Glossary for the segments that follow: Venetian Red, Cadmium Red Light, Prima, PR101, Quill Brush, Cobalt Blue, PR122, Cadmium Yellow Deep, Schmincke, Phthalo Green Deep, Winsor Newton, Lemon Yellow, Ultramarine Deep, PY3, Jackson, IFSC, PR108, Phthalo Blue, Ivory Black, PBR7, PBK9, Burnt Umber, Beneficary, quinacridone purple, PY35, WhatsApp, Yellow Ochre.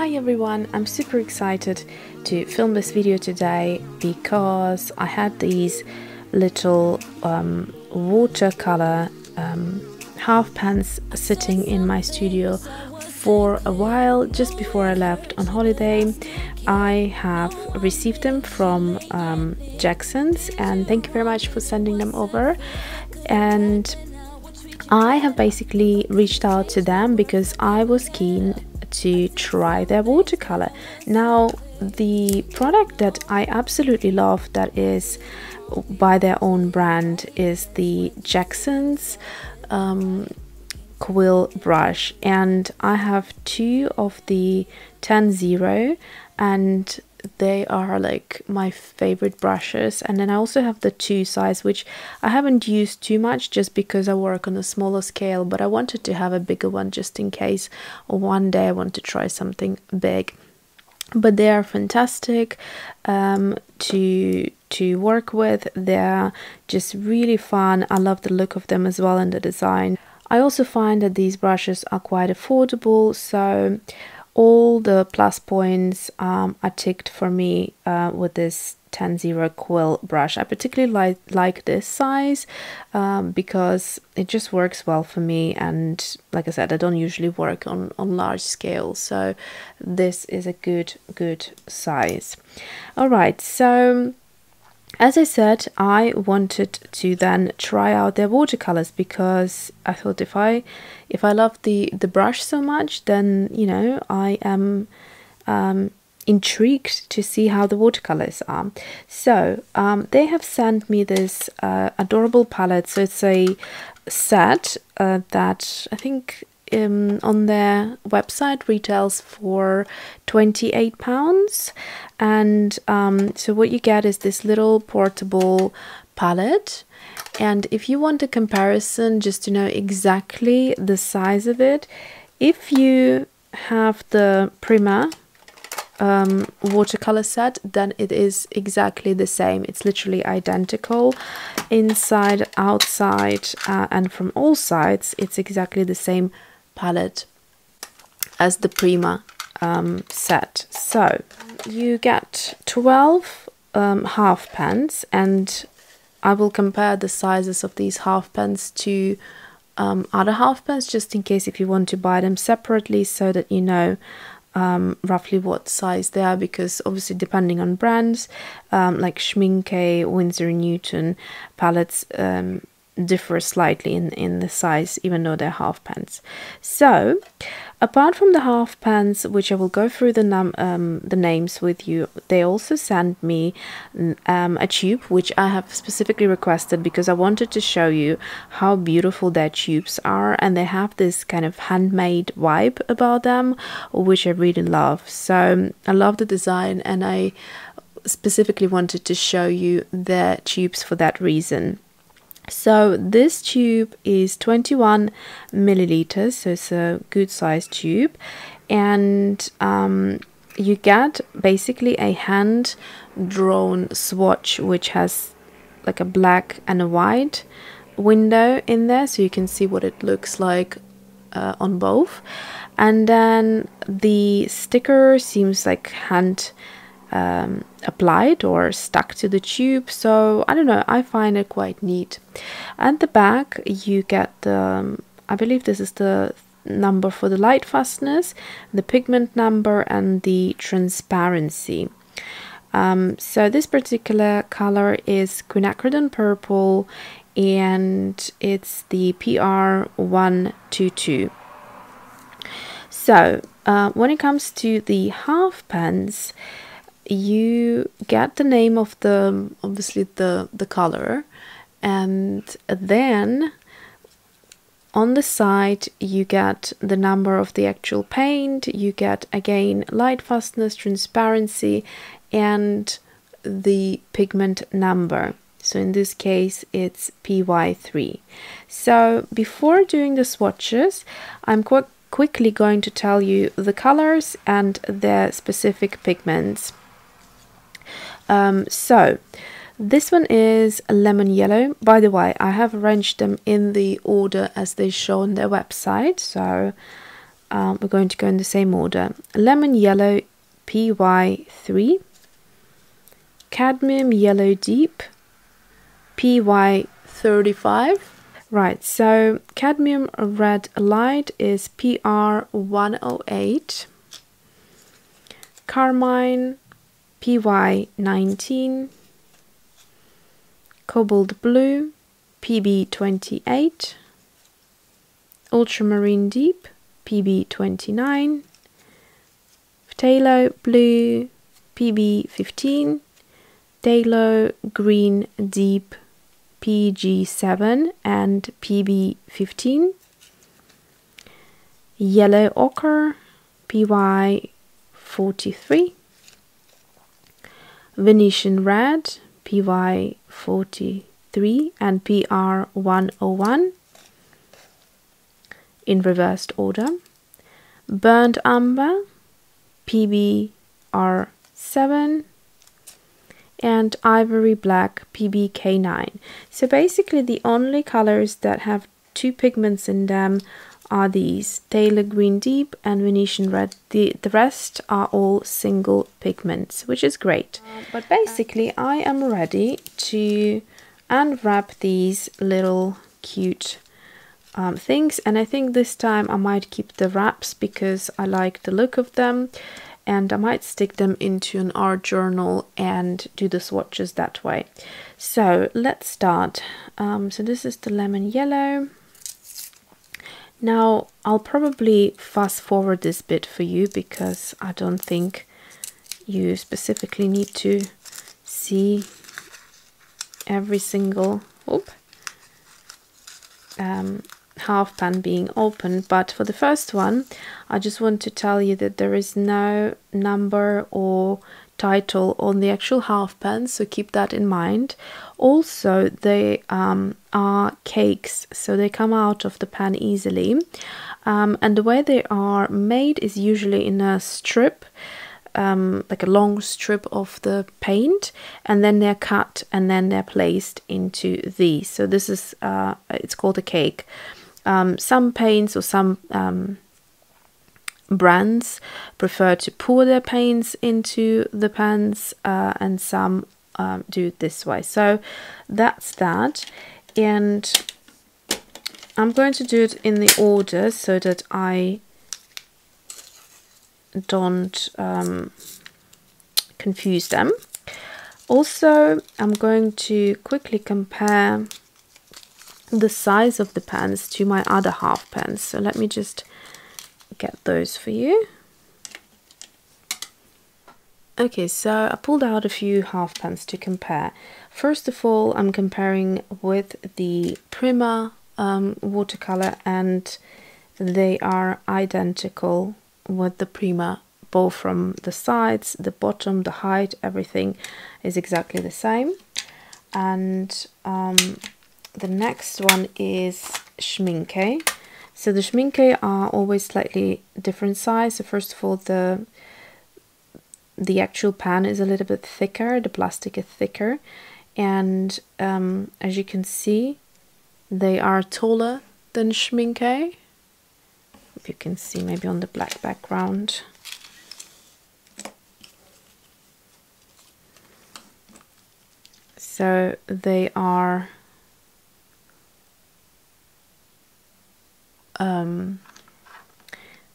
Hi everyone, I'm super excited to film this video today because I had these little watercolor half pans sitting in my studio for a while. Just before I left on holiday, I have received them from Jackson's, and thank you very much for sending them over. And I have basically reached out to them because I was keen to try their watercolor. Now, the product that I absolutely love, that is by their own brand, is the Jackson's Quill Brush, and I have two of the 10-0, and they are like my favorite brushes. And then I also have the 2 size, which I haven't used too much just because I work on a smaller scale, but I wanted to have a bigger one just in case one day I want to try something big. But they are fantastic to work with. They're just really fun. I love the look of them as well and the design. I also find that these brushes are quite affordable, so all the plus points are ticked for me with this 10-0 Quill Brush. I particularly like this size because it just works well for me, and like I said, I don't usually work on large scales, so this is a good size. All right, so as I said, I wanted to then try out their watercolors because I thought if I love the brush so much, then, you know, I am intrigued to see how the watercolors are. So they have sent me this adorable palette. So it's a set that I think on their website retails for £28, and so what you get is this little portable palette. And if you want a comparison just to know exactly the size of it, if you have the Prima watercolor set, then it is exactly the same. It's literally identical inside, outside, and from all sides. It's exactly the same palette as the Prima set. So you get 12 half pans, and I will compare the sizes of these half pans to other half pans just in case if you want to buy them separately, so that you know roughly what size they are, because obviously depending on brands like Schmincke, Winsor Newton palettes differ slightly in the size, even though they're half pans. So apart from the half pans, which I will go through the names with you, they also sent me a tube, which I have specifically requested because I wanted to show you how beautiful their tubes are, and they have this kind of handmade vibe about them, which I really love. So I love the design, and I specifically wanted to show you their tubes for that reason. So this tube is 21 milliliters, so it's a good sized tube, and you get basically a hand drawn swatch which has like a black and a white window in there, so you can see what it looks like on both. And then the sticker seems like hand applied or stuck to the tube, so I don't know, I find it quite neat. At the back you get the I believe this is the number for the light fastness, the pigment number, and the transparency. So this particular color is quinacridone purple, and it's the PR122. So when it comes to the half pans, you get the name of the, obviously, the color, and then on the side you get the number of the actual paint. You get again light fastness, transparency, and the pigment number. So in this case it's PY3. So before doing the swatches, I'm quickly going to tell you the colors and their specific pigments. So this one is Lemon Yellow. By the way, I have arranged them in the order as they show on their website, so we're going to go in the same order. Lemon Yellow PY3, Cadmium Yellow Deep PY35. Right, so Cadmium Red Light is PR108, Carmine PY19, Cobalt Blue PB28, Ultramarine Deep PB29, Phthalo Blue PB15, Phthalo Green Deep PG7 and PB15, Yellow Ochre PY43, Venetian Red PY43 and PR101 in reversed order, Burnt Umber PBR7 and Ivory Black PBK9. So basically the only colors that have two pigments in them are these, Phthalo Green Deep and Venetian Red. The rest are all single pigments, which is great. But basically I am ready to unwrap these little cute things, and I think this time I might keep the wraps because I like the look of them, and I might stick them into an art journal and do the swatches that way. So let's start. So this is the lemon yellow. Now I'll probably fast forward this bit for you because I don't think you specifically need to see every single half pan being open. But for the first one, I just want to tell you that there is no number or title on the actual half pan, so keep that in mind. Also, they are cakes, so they come out of the pan easily, and the way they are made is usually in a strip, like a long strip of the paint, and then they're cut and then they're placed into these. So this is it's called a cake. Some paints or some brands prefer to pour their paints into the pans, and some do it this way. So that's that, and I'm going to do it in the order so that I don't confuse them. Also, I'm going to quickly compare the size of the pans to my other half pans. So let me just get those for you. Okay, so I pulled out a few half pans to compare. First of all, I'm comparing with the Prima watercolor, and they are identical with the Prima, both from the sides, the bottom, the height, everything is exactly the same. And the next one is Schmincke. So the Schmincke are always slightly different size. So first of all, the actual pan is a little bit thicker, the plastic is thicker, and as you can see, they are taller than Schmincke. You can see maybe on the black background. So they are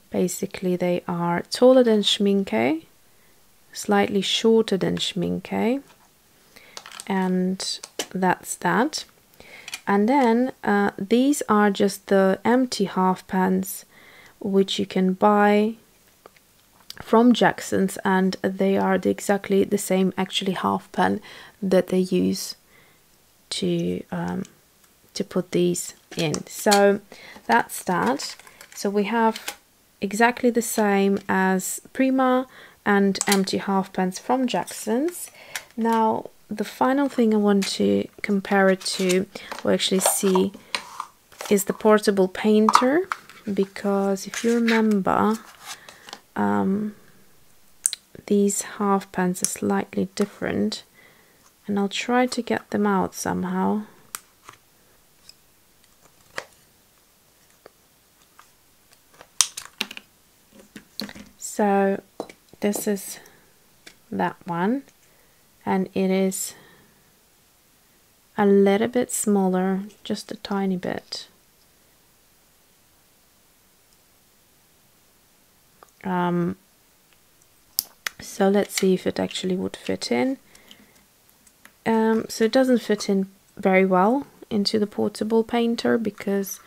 basically they are taller than Schmincke, slightly shorter than Schmincke, and that's that. And then these are just the empty half pans which you can buy from Jackson's, and they are exactly the same actually half pan that they use to put these in. So that's that. So we have exactly the same as Prima and empty half pans from Jackson's. Now the final thing I want to compare it to, or actually see, is the portable painter. Because if you remember, these half pans are slightly different, and I'll try to get them out somehow. So this is that one, and it is a little bit smaller, just a tiny bit. So let's see if it actually would fit in. So it doesn't fit in very well into the portable painter because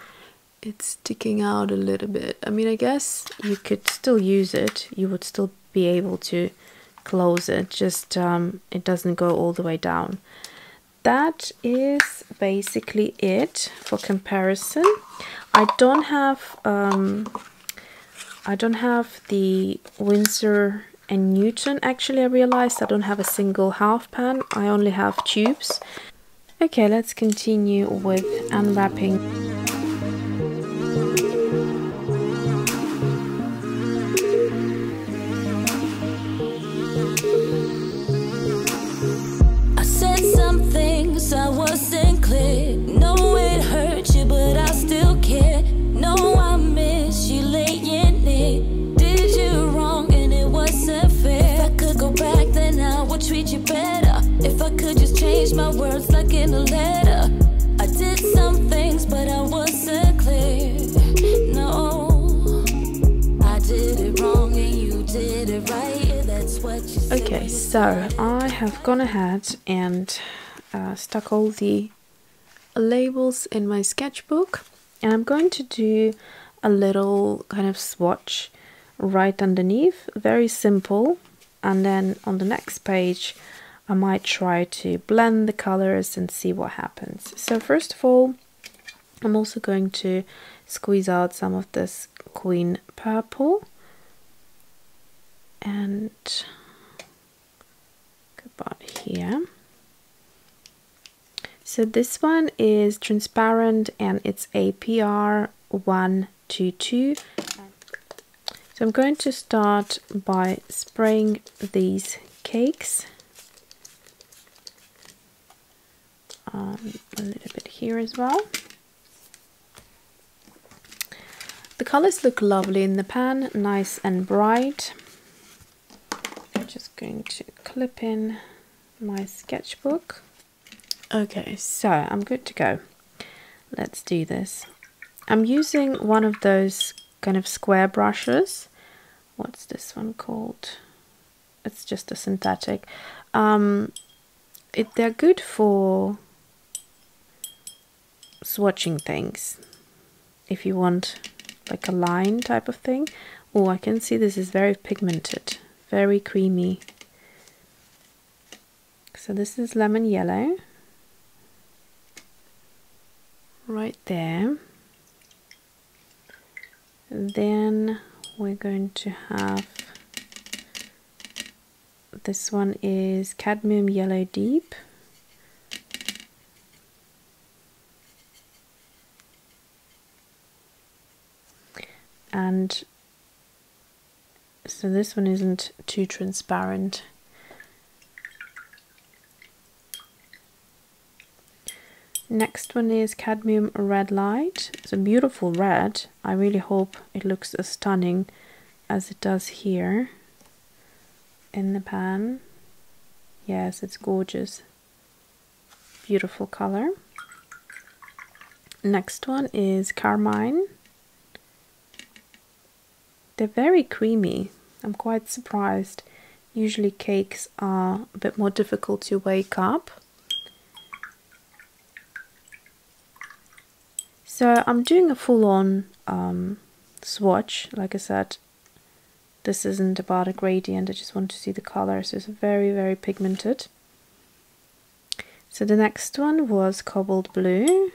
it's sticking out a little bit. I mean, I guess you could still use it, you would still be able to close it, just it doesn't go all the way down. That is basically it for comparison. I don't have the Winsor and Newton. Actually, I realized I don't have a single half pan. I only have tubes. Okay, let's continue with unwrapping. I said some things I wasn't clear. No, it hurt you, but I still care. No, I miss you laying there. Did you wrong and it wasn't fair. If I could go back, then I would treat you better. If I could just change my words like in a letter. I did some things, but I wasn't clear. No, I did it wrong and you did it right. That's what you said. Okay, so I have gone ahead and stuck all the labels in my sketchbook. And I'm going to do a little kind of swatch right underneath, very simple. And then on the next page, I might try to blend the colors and see what happens. So first of all, I'm also going to squeeze out some of this Queen Purple. And go about here. So this one is transparent and it's a PR122. So I'm going to start by spraying these cakes. A little bit here as well. The colors look lovely in the pan, nice and bright. I'm just going to clip in my sketchbook. Okay, so I'm good to go. Let's do this. I'm using one of those kind of square brushes. What's this one called? It's just a synthetic. They're good for swatching things if you want like a line type of thing. Oh, I can see this is very pigmented, very creamy. So this is Lemon Yellow right there. Then we're going to have, this one is Cadmium Yellow Deep. And so this one isn't too transparent. Next one is Cadmium Red Light. It's a beautiful red. I really hope it looks as stunning as it does here in the pan. Yes, it's gorgeous. Beautiful color. Next one is Carmine. They're very creamy. I'm quite surprised. Usually cakes are a bit more difficult to wake up. So I'm doing a full-on swatch. Like I said, this isn't about a gradient, I just want to see the color. So it's very, very pigmented. So the next one was Cobalt Blue.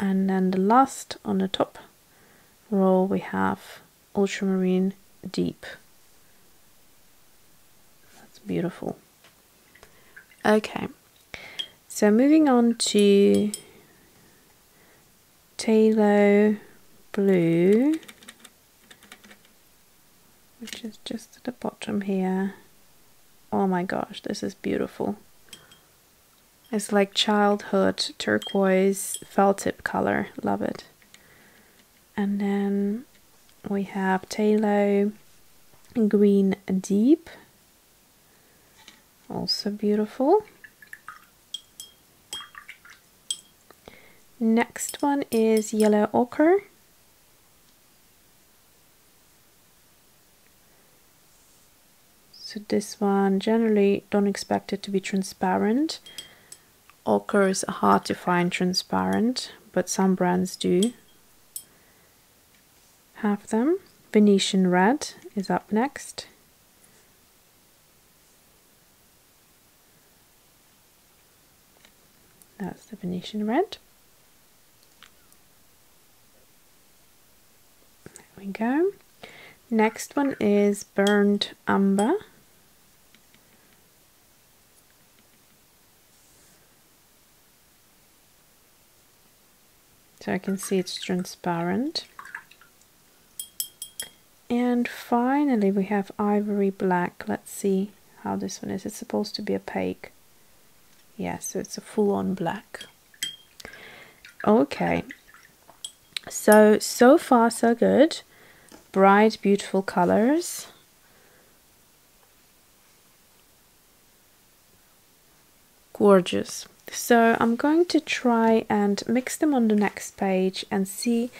And then the last on the top row we have Ultramarine Deep. That's beautiful. Okay, so moving on to Phthalo Blue, which is just at the bottom here. Oh my gosh, this is beautiful. It's like childhood turquoise felt tip color, love it. And then we have Phthalo Green Deep, also beautiful. Next one is Yellow Ochre. So this one, generally don't expect it to be transparent. Ochres are hard to find transparent, but some brands do have them. Venetian Red is up next. That's the Venetian Red. There we go. Next one is Burnt Umber. So I can see it's transparent. And finally we have Ivory Black. Let's see how this one is. It's supposed to be opaque. Yeah, so it's a full-on black. Okay, so far so good. Bright, beautiful colors. Gorgeous. So I'm going to try and mix them on the next page and see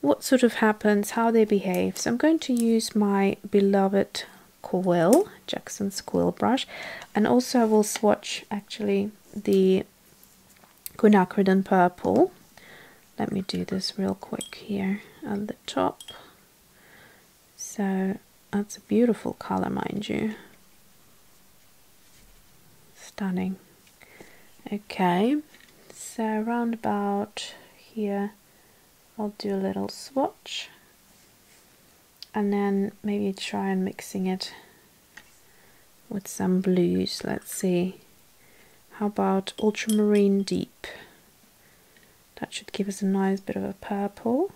what sort of happens, how they behave. So I'm going to use my beloved quill, Jackson's quill brush, and also I will swatch actually the quinacridone purple. Let me do this real quick here at the top. So that's a beautiful color, mind you. Stunning. Okay, so round about here I'll do a little swatch and then maybe try and mixing it with some blues. Let's see, how about Ultramarine Deep? That should give us a nice bit of a purple.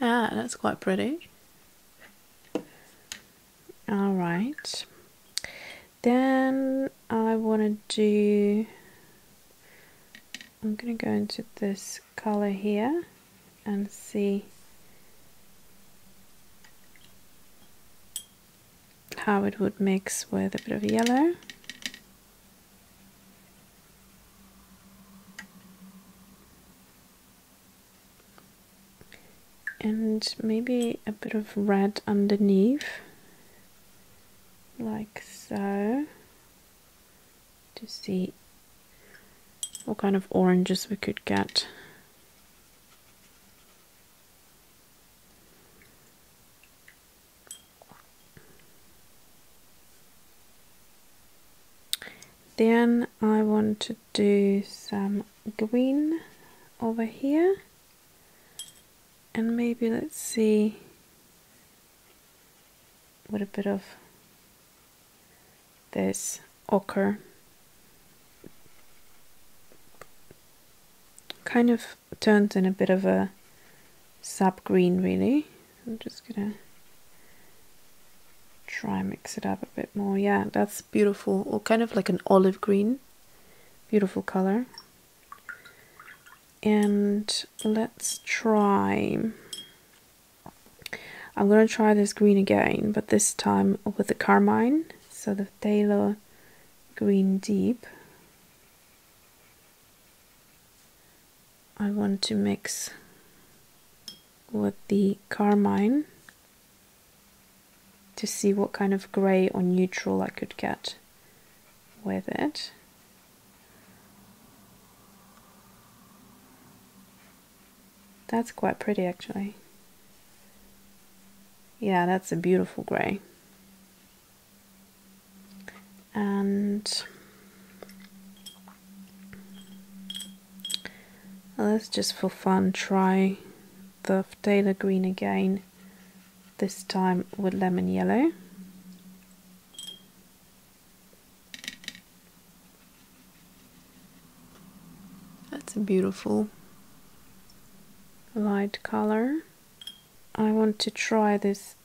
Ah, that's quite pretty. All right, then I want to do, I'm going to go into this color here and see how it would mix with a bit of yellow. And maybe a bit of red underneath, like so, to see what kind of oranges we could get. Then I want to do some green over here, and maybe let's see with a bit of this ochre. Kind of turns in a bit of a sap green, really. I'm just gonna try and mix it up a bit more. Yeah, that's beautiful, or kind of like an olive green, beautiful color. And let's try, I'm gonna try this green again, but this time with the carmine, so the Phthalo Green Deep. I want to mix with the carmine to see what kind of grey or neutral I could get with it. That's quite pretty actually. Yeah, that's a beautiful grey. And let's just for fun try the Phthalo Green again, this time with Lemon Yellow. That's a beautiful light color. I want to try this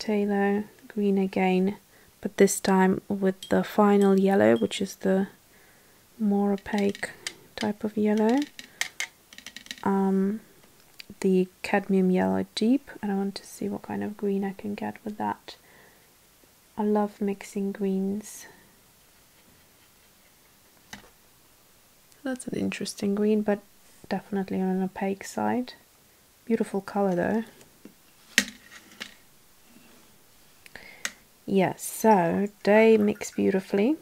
Phthalo Green again, but this time with the final yellow, which is the more opaque type of yellow. the Cadmium Yellow Deep, and I want to see what kind of green I can get with that. I love mixing greens. That's an interesting green, but definitely on an opaque side. Beautiful color though. Yeah, so they mix beautifully.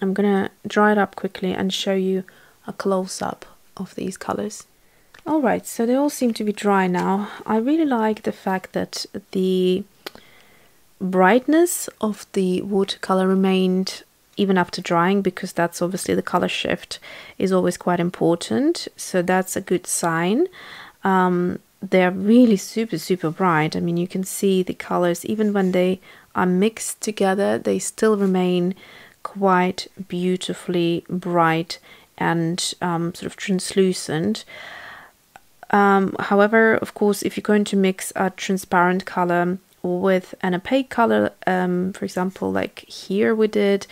I'm gonna dry it up quickly and show you a close-up of these colors. Alright, so they all seem to be dry now. I really like the fact that the brightness of the watercolor remained even after drying, because that's obviously the color shift is always quite important, so that's a good sign. They're really super bright. I mean, you can see the colors even when they are mixed together, they still remain quite beautifully bright and sort of translucent. However, of course, if you're going to mix a transparent color with an opaque color, for example, like here we did,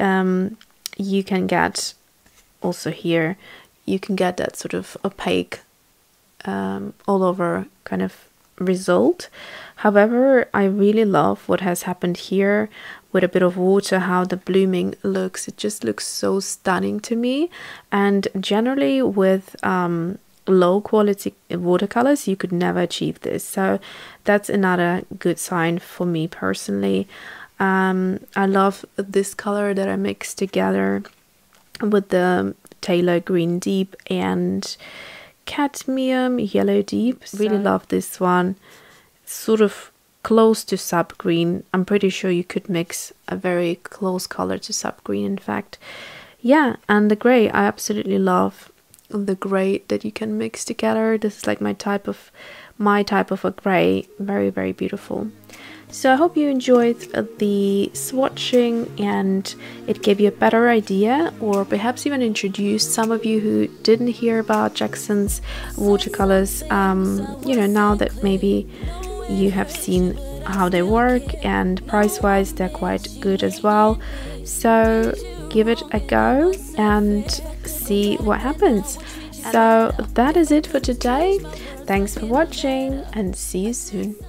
you can get, also here, you can get that sort of opaque all over kind of result. However, I really love what has happened here with a bit of water, how the blooming looks. It just looks so stunning to me. And generally with low quality watercolors, you could never achieve this. So that's another good sign for me personally. I love this color that I mixed together with the Phthalo Green Deep and Cadmium Yellow Deep. Really love this one, sort of close to sub green. I'm pretty sure you could mix a very close color to sub green, in fact. Yeah, and the gray, I absolutely love the gray that you can mix together. This is like my type of a gray. Very beautiful. So I hope you enjoyed the swatching and it gave you a better idea, or perhaps even introduced some of you who didn't hear about Jackson's watercolors. You know, now that maybe you have seen how they work, and price-wise they're quite good as well. So give it a go and see what happens. So that is it for today. Thanks for watching and see you soon.